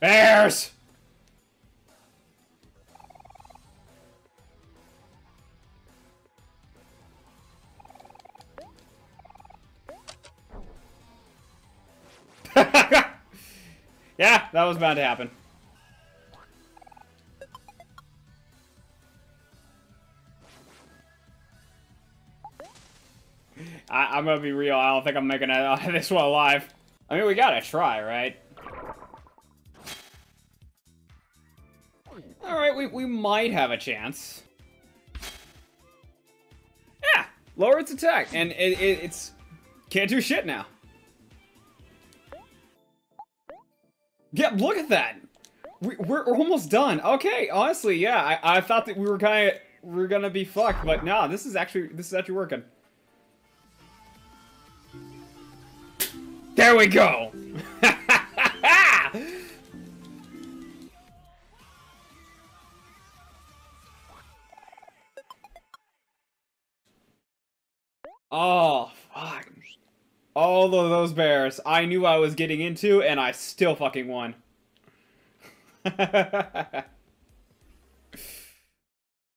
Bears! Yeah, that was bound to happen. I'm gonna be real, I don't think I'm making this one alive. I mean, we gotta try, right? Alright, we might have a chance. Yeah! Lower its attack, and it's... Can't do shit now. Yeah, look at that! We're almost done. Okay, honestly, yeah, I thought that we were gonna be fucked, but nah, this is actually working. There we go! Oh, fuck. All of those bears I knew I was getting into, and I still fucking won.